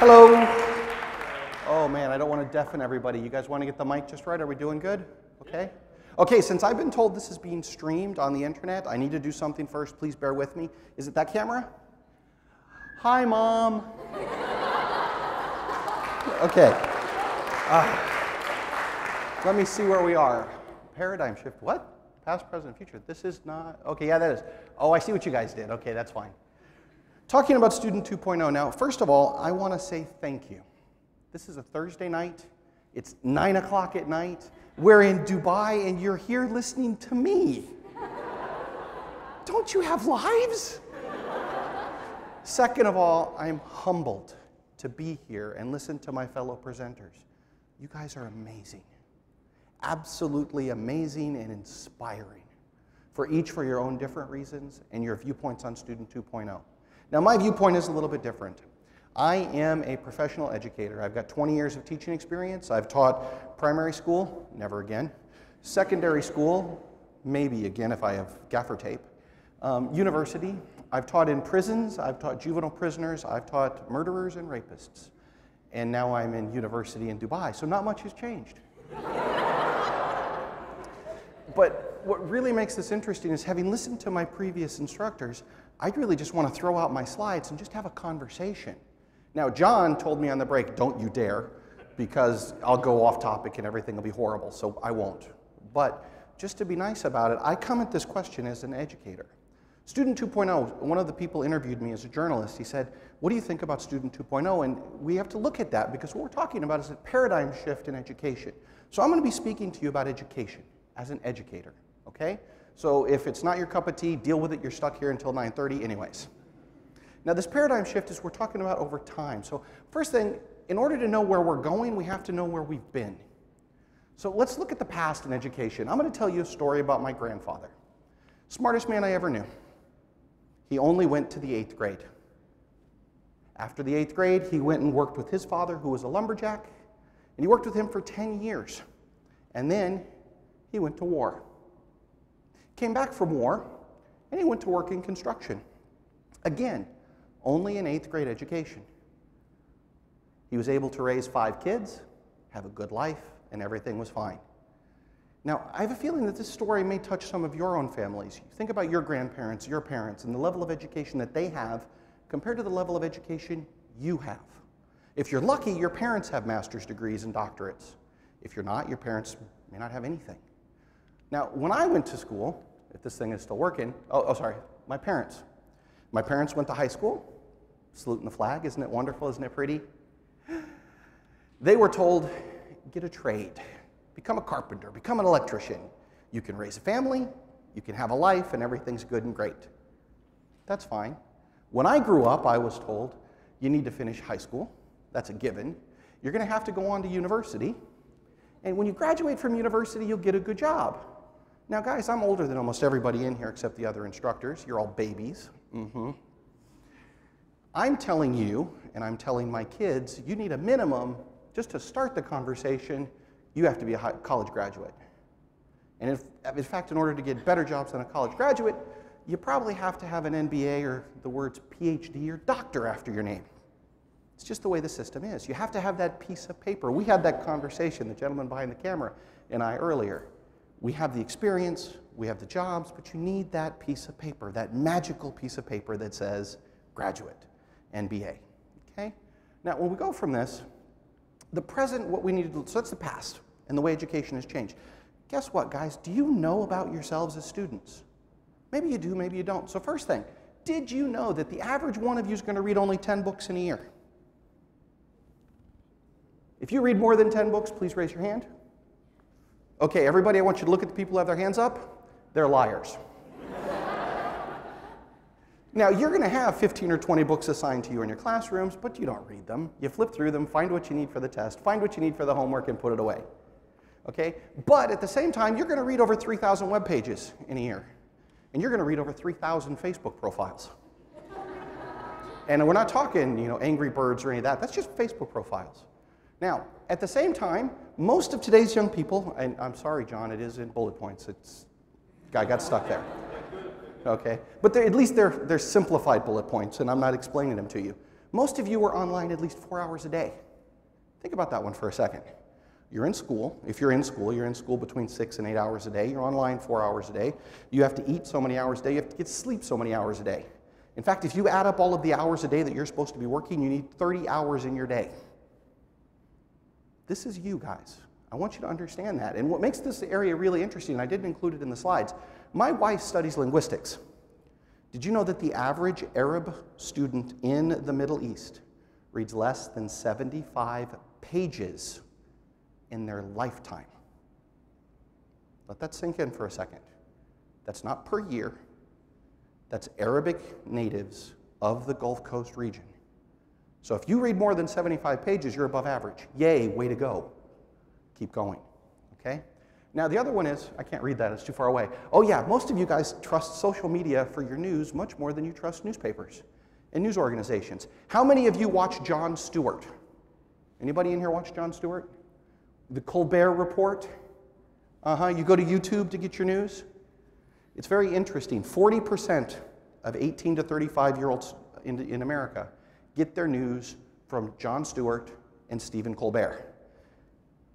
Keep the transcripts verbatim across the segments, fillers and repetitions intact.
Hello. Oh man, I don't want to deafen everybody. You guys want to get the mic just right? Are we doing good? Okay. Okay, since I've been told this is being streamed on the internet, I need to do something first. Please bear with me. Is it that camera? Hi, Mom. Okay. Uh, let me see where we are. Paradigm shift. What? Past, present, future. This is not. Okay, yeah, that is. Oh, I see what you guys did. Okay, that's fine. Talking about Student two point oh now, first of all, I want to say thank you. This is a Thursday night. It's nine o'clock at night. We're in Dubai, and you're here listening to me. Don't you have lives? Second of all, I'm humbled to be here and listen to my fellow presenters. You guys are amazing. Absolutely amazing and inspiring. For each for your own different reasons and your viewpoints on Student two point oh. Now, my viewpoint is a little bit different. I am a professional educator. I've got twenty years of teaching experience. I've taught primary school, never again, secondary school, maybe again if I have gaffer tape, um, university. I've taught in prisons. I've taught juvenile prisoners. I've taught murderers and rapists. And now I'm in university in Dubai, so not much has changed. But what really makes this interesting is, having listened to my previous instructors, I'd really just want to throw out my slides and just have a conversation. Now, John told me on the break, don't you dare, because I'll go off topic and everything will be horrible, so I won't. But just to be nice about it, I come at this question as an educator. Student two point oh, one of the people interviewed me as a journalist. He said, what do you think about Student two point oh? And we have to look at that, because what we're talking about is a paradigm shift in education. So I'm going to be speaking to you about education as an educator, okay? So if it's not your cup of tea, deal with it. You're stuck here until nine thirty anyways. Now, this paradigm shift is we're talking about over time. So first thing, in order to know where we're going, we have to know where we've been. So let's look at the past in education. I'm going to tell you a story about my grandfather. Smartest man I ever knew. He only went to the eighth grade. After the eighth grade, he went and worked with his father, who was a lumberjack, and he worked with him for ten years. And then he went to war. Came back from war, and he went to work in construction. Again, only an eighth grade education. He was able to raise five kids, have a good life, and everything was fine. Now, I have a feeling that this story may touch some of your own families. Think about your grandparents, your parents, and the level of education that they have compared to the level of education you have. If you're lucky, your parents have master's degrees and doctorates. If you're not, your parents may not have anything. Now, when I went to school, if this thing is still working, oh, oh, sorry, my parents. My parents went to high school, saluting the flag, isn't it wonderful, isn't it pretty? They were told, get a trade, become a carpenter, become an electrician. You can raise a family, you can have a life, and everything's good and great. That's fine. When I grew up, I was told, you need to finish high school, that's a given. You're gonna have to go on to university, and when you graduate from university, you'll get a good job. Now, guys, I'm older than almost everybody in here except the other instructors. You're all babies. Mm-hmm. I'm telling you, and I'm telling my kids, you need a minimum, just to start the conversation, you have to be a high college graduate. And if, in fact, in order to get better jobs than a college graduate, you probably have to have an M B A or the words P H D or doctor after your name. It's just the way the system is. You have to have that piece of paper. We had that conversation, the gentleman behind the camera and I earlier. We have the experience, we have the jobs, but you need that piece of paper, that magical piece of paper that says graduate, M B A, okay? Now, when we go from this, the present, what we need to do, so that's the past and the way education has changed. Guess what, guys? Do you know about yourselves as students? Maybe you do, maybe you don't. So first thing, did you know that the average one of you is going to read only ten books in a year? If you read more than ten books, please raise your hand. Okay, everybody, I want you to look at the people who have their hands up. They're liars. Now, you're going to have fifteen or twenty books assigned to you in your classrooms, but you don't read them. You flip through them, find what you need for the test, find what you need for the homework, and put it away. Okay? But at the same time, you're going to read over three thousand web pages in a year. And you're going to read over three thousand Facebook profiles. And we're not talking, you know, Angry Birds or any of that. That's just Facebook profiles. Now, at the same time, most of today's young people, and I'm sorry, John, it is in bullet points. It's, I got stuck there. Okay, but at least they're, they're simplified bullet points, and I'm not explaining them to you. Most of you are online at least four hours a day. Think about that one for a second. You're in school. If you're in school, you're in school between six and eight hours a day. You're online four hours a day. You have to eat so many hours a day. You have to get to sleep so many hours a day. In fact, if you add up all of the hours a day that you're supposed to be working, you need thirty hours in your day. This is you guys. I want you to understand that. And what makes this area really interesting, and I didn't include it in the slides, my wife studies linguistics. Did you know that the average Arab student in the Middle East reads less than seventy-five pages in their lifetime? Let that sink in for a second. That's not per year. That's Arabic natives of the Gulf Coast region. So if you read more than seventy-five pages, you're above average. Yay, way to go. Keep going, okay? Now the other one is, I can't read that, it's too far away. Oh yeah, most of you guys trust social media for your news much more than you trust newspapers and news organizations. How many of you watch Jon Stewart? Anybody in here watch Jon Stewart? The Colbert Report? Uh-huh, you go to YouTube to get your news? It's very interesting. forty percent of eighteen to thirty-five-year-olds in, in America get their news from Jon Stewart and Stephen Colbert.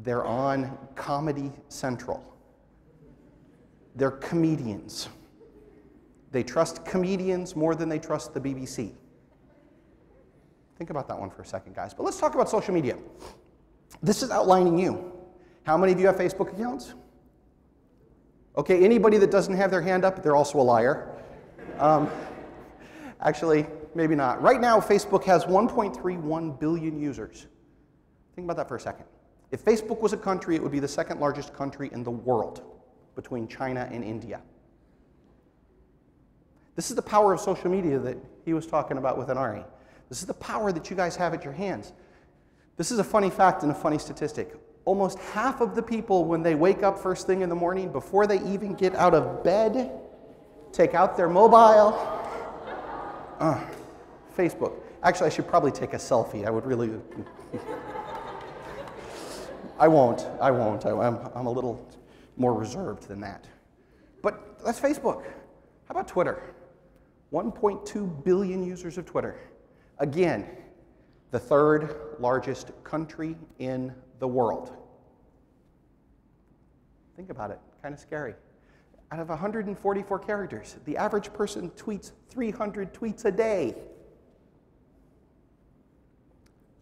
They're on Comedy Central. They're comedians. They trust comedians more than they trust the B B C. Think about that one for a second, guys. But let's talk about social media. This is outlining you. How many of you have Facebook accounts? Okay, anybody that doesn't have their hand up, they're also a liar. Um, actually, maybe not. Right now, Facebook has one point three one billion users. Think about that for a second. If Facebook was a country, it would be the second largest country in the world, between China and India. This is the power of social media that he was talking about with Anari. This is the power that you guys have at your hands. This is a funny fact and a funny statistic. Almost half of the people, when they wake up first thing in the morning, before they even get out of bed, take out their mobile. Uh, Facebook. Actually, I should probably take a selfie. I would really... I won't. I won't. I, I'm, I'm a little more reserved than that. But that's Facebook. How about Twitter? one point two billion users of Twitter. Again, the third largest country in the world. Think about it, kind of scary. Out of one hundred forty-four characters, the average person tweets three hundred tweets a day.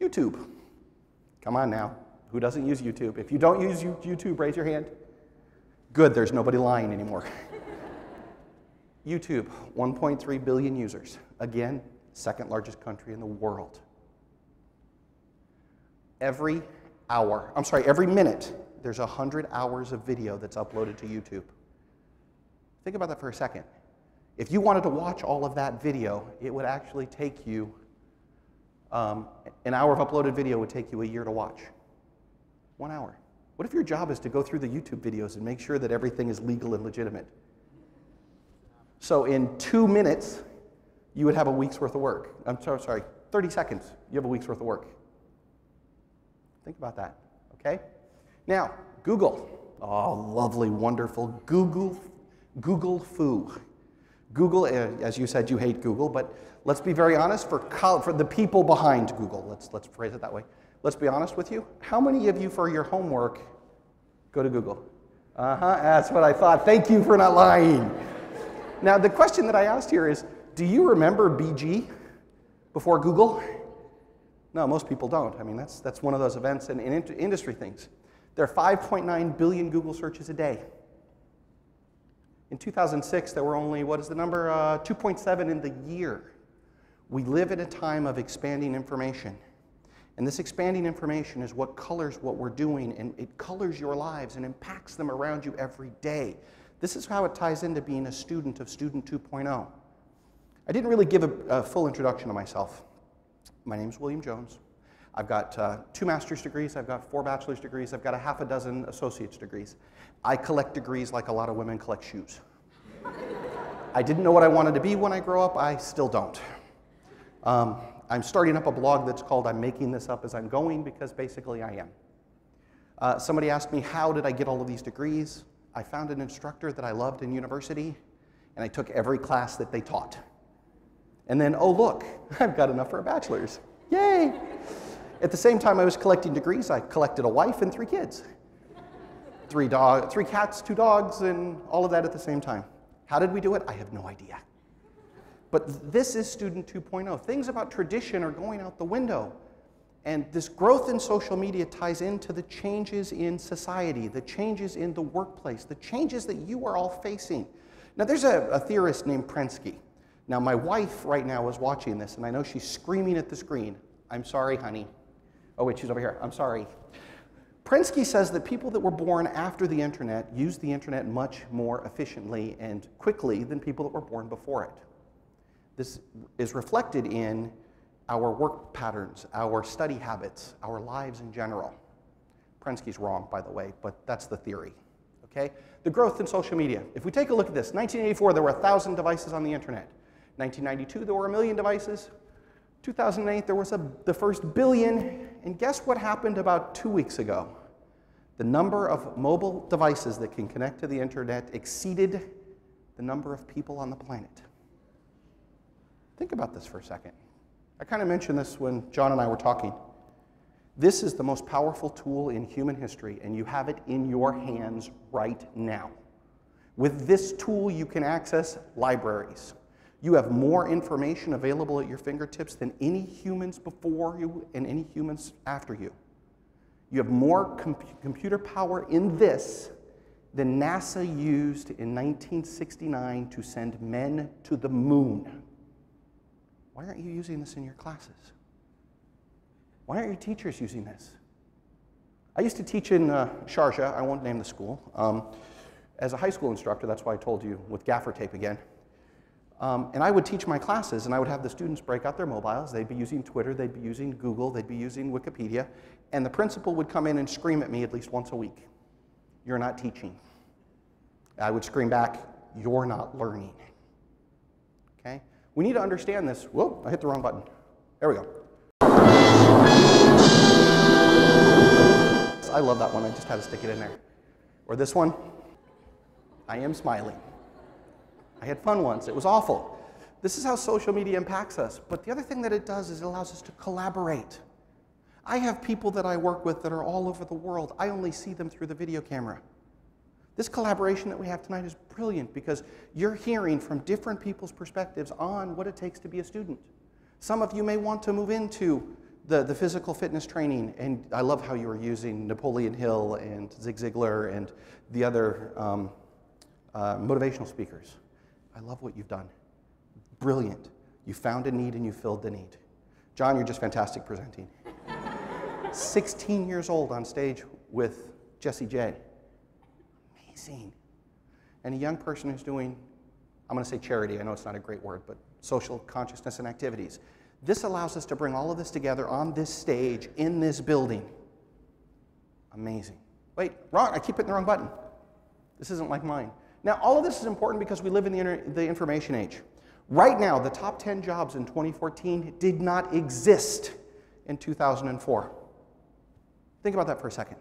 YouTube. Come on now, who doesn't use YouTube? If you don't use YouTube, raise your hand. Good, there's nobody lying anymore. YouTube, one point three billion users. Again, second largest country in the world. Every hour, I'm sorry, every minute, there's one hundred hours of video that's uploaded to YouTube. Think about that for a second. If you wanted to watch all of that video, it would actually take you, um, an hour of uploaded video would take you a year to watch. One hour. What if your job is to go through the YouTube videos and make sure that everything is legal and legitimate? So in two minutes, you would have a week's worth of work. I'm so sorry, thirty seconds, you have a week's worth of work. Think about that, okay? Now, Google. Oh, lovely, wonderful Google, Google foo. Google, as you said, you hate Google, but let's be very honest, for, for the people behind Google, let's, let's phrase it that way. Let's be honest with you. How many of you, for your homework, go to Google? Uh-huh, that's what I thought. Thank you for not lying. Now, the question that I asked here is, do you remember B G before Google? No, most people don't. I mean, that's, that's one of those events and, and industry things. There are five point nine billion Google searches a day. In two thousand six, there were only, what is the number? Uh, two point seven in the year. We live in a time of expanding information. And this expanding information is what colors what we're doing, and it colors your lives and impacts them around you every day. This is how it ties into being a student of Student two point oh. I didn't really give a, a full introduction to myself. My name's William Jones. I've got uh, two master's degrees, I've got four bachelor's degrees, I've got a half a dozen associate's degrees. I collect degrees like a lot of women collect shoes. I didn't know what I wanted to be when I grew up, I still don't. Um, I'm starting up a blog that's called I'm Making This Up As I'm Going, because basically I am. Uh, somebody asked me, how did I get all of these degrees? I found an instructor that I loved in university, and I took every class that they taught. and then, oh look, I've got enough for a bachelor's. Yay! At the same time I was collecting degrees, I collected a wife and three kids. Three, dog, three cats, two dogs, and all of that at the same time. How did we do it? I have no idea. But this is Student two point oh. Things about tradition are going out the window. And this growth in social media ties into the changes in society, the changes in the workplace, the changes that you are all facing. Now there's a, a theorist named Prensky. Now my wife right now is watching this, and I know she's screaming at the screen. I'm sorry, honey. Oh wait, she's over here. I'm sorry. Prensky says that people that were born after the internet used the internet much more efficiently and quickly than people that were born before it. This is reflected in our work patterns, our study habits, our lives in general. Prensky's wrong, by the way, but that's the theory. Okay? The growth in social media. If we take a look at this, nineteen eighty-four, there were one thousand devices on the internet. nineteen ninety-two, there were a million devices. two thousand eight, there was a, the first billion, and guess what happened about two weeks ago? The number of mobile devices that can connect to the internet exceeded the number of people on the planet. Think about this for a second. I kind of mentioned this when John and I were talking. This is the most powerful tool in human history, and you have it in your hands right now. With this tool, you can access libraries. You have more information available at your fingertips than any humans before you and any humans after you. You have more com computer power in this than NASA used in nineteen sixty-nine to send men to the moon. Why aren't you using this in your classes? Why aren't your teachers using this? I used to teach in uh, Sharjah, I won't name the school, um, as a high school instructor. That's why I told you with gaffer tape again. Um, and I would teach my classes, and I would have the students break out their mobiles. They'd be using Twitter, they'd be using Google, they'd be using Wikipedia, and the principal would come in and scream at me at least once a week. You're not teaching. I would scream back, you're not learning. Okay? We need to understand this. Whoa, I hit the wrong button. There we go. I love that one. I just had to stick it in there. Or this one. I am smiling. I had fun once. It was awful. This is how social media impacts us. But the other thing that it does is it allows us to collaborate. I have people that I work with that are all over the world. I only see them through the video camera. This collaboration that we have tonight is brilliant because you're hearing from different people's perspectives on what it takes to be a student. Some of you may want to move into the, the physical fitness training, and I love how you are using Napoleon Hill and Zig Ziglar and the other um, uh, motivational speakers. I love what you've done. Brilliant. You found a need and you filled the need. John, you're just fantastic presenting. sixteen years old on stage with Jesse J. Seen. And a young person who's doing, I'm going to say charity, I know it's not a great word, but social consciousness and activities. This allows us to bring all of this together on this stage, in this building. Amazing. Wait, wrong, I keep hitting the wrong button. This isn't like mine. Now, all of this is important because we live in the, inter the information age. Right now, the top ten jobs in twenty fourteen did not exist in two thousand four. Think about that for a second.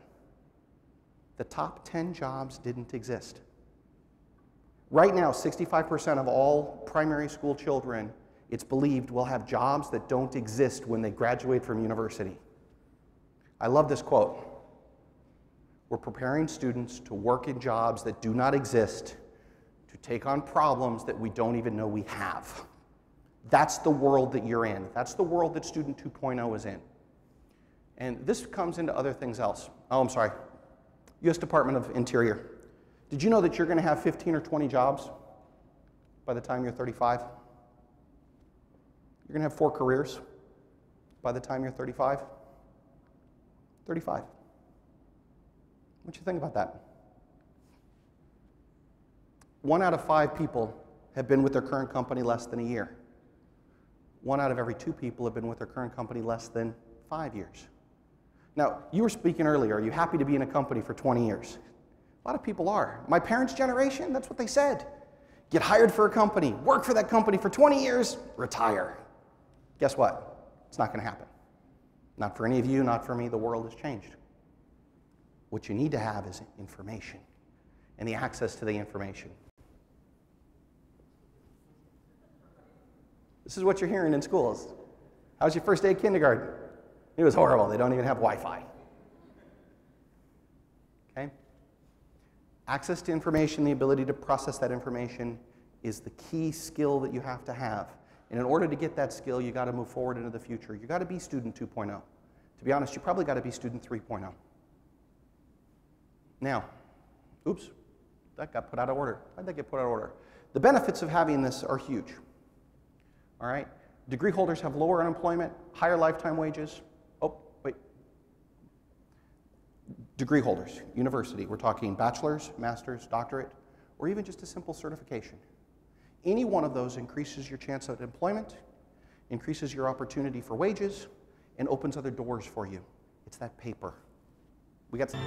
The top ten jobs didn't exist. Right now, sixty-five percent of all primary school children, it's believed, will have jobs that don't exist when they graduate from university. I love this quote. We're preparing students to work in jobs that do not exist, to take on problems that we don't even know we have. That's the world that you're in. That's the world that Student two point oh is in. And this comes into other things else. Oh, I'm sorry. U S Department of Interior. Did you know that you're going to have fifteen or twenty jobs by the time you're thirty-five? You're going to have four careers by the time you're thirty-five? thirty-five. What do you think about that? One out of five people have been with their current company less than a year. One out of every two people have been with their current company less than five years. Now, you were speaking earlier, are you happy to be in a company for twenty years? A lot of people are. My parents' generation, that's what they said. Get hired for a company, work for that company for twenty years, retire. Guess what? It's not going to happen. Not for any of you, not for me, the world has changed. What you need to have is information and the access to the information. This is what you're hearing in schools. How's your first day of kindergarten? It was horrible. They don't even have Wi-Fi. Okay? Access to information, the ability to process that information is the key skill that you have to have. And in order to get that skill, you got to move forward into the future. You got to be student two point oh. To be honest, you probably got to be student three point oh. Now, oops, that got put out of order. Why'd that get put out of order? The benefits of having this are huge. All right? Degree holders have lower unemployment, higher lifetime wages. Oh, wait. Degree holders, university. We're talking bachelor's, master's, doctorate, or even just a simple certification. Any one of those increases your chance of employment, increases your opportunity for wages, and opens other doors for you. It's that paper. We got some.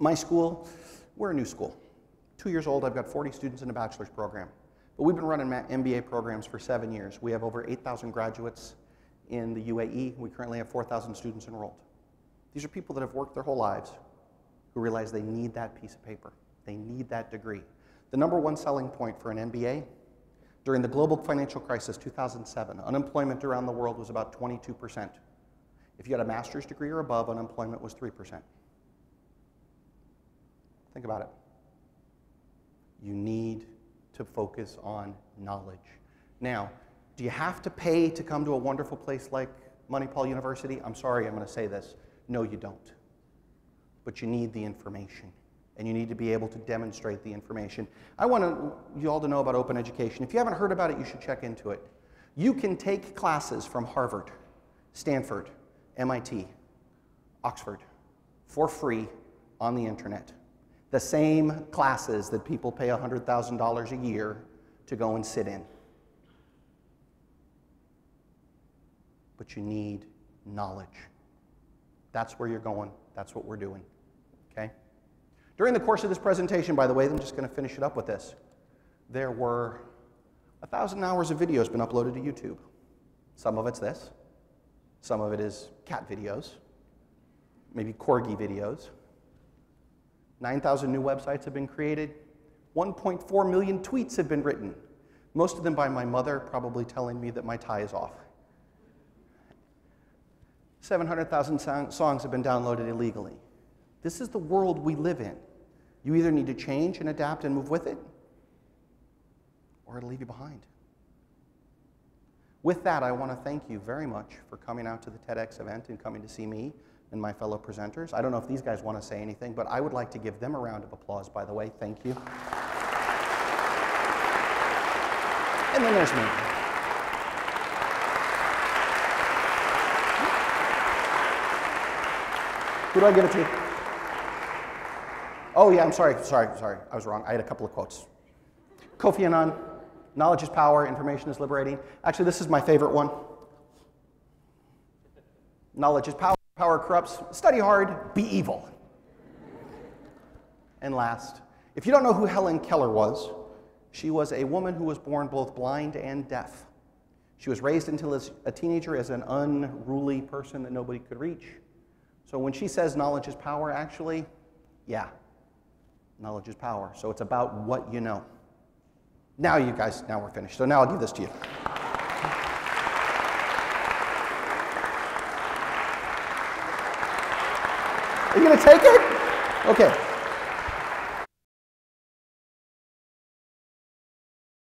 My school, we're a new school. Two years old, I've got forty students in a bachelor's program. But we've been running M B A programs for seven years. We have over eight thousand graduates in the U A E. We currently have four thousand students enrolled. These are people that have worked their whole lives who realize they need that piece of paper. They need that degree. The number one selling point for an M B A, during the global financial crisis, two thousand seven, unemployment around the world was about twenty-two percent. If you had a master's degree or above, unemployment was three percent. Think about it. You need to focus on knowledge. Now, do you have to pay to come to a wonderful place like Manipal University? I'm sorry, I'm going to say this. No, you don't. But you need the information, and you need to be able to demonstrate the information. I want you all to know about open education. If you haven't heard about it, you should check into it. You can take classes from Harvard, Stanford, M I T, Oxford for free on the internet. The same classes that people pay one hundred thousand dollars a year to go and sit in. But you need knowledge. That's where you're going. That's what we're doing. Okay? During the course of this presentation, by the way, I'm just going to finish it up with this. There were one thousand hours of videos been uploaded to YouTube. Some of it's this. Some of it is cat videos. Maybe corgi videos. nine thousand new websites have been created. one point four million tweets have been written, most of them by my mother, probably telling me that my tie is off. seven hundred thousand songs have been downloaded illegally. This is the world we live in. You either need to change and adapt and move with it, or it'll leave you behind. With that, I want to thank you very much for coming out to the TEDx event and coming to see me and my fellow presenters. I don't know if these guys want to say anything, but I would like to give them a round of applause, by the way. Thank you. And then there's me. Who do I give it to? Oh, yeah, I'm sorry, sorry, sorry. I was wrong. I had a couple of quotes. Kofi Annan, knowledge is power, information is liberating. Actually, this is my favorite one. Knowledge is power. Power corrupts. Study hard, be evil. And last, if you don't know who Helen Keller was, she was a woman who was born both blind and deaf. She was raised until as a teenager as an unruly person that nobody could reach. So when she says knowledge is power, actually, yeah, knowledge is power. So it's about what you know. Now you guys, now we're finished. So now I'll give this to you. Are you going to take it? Okay.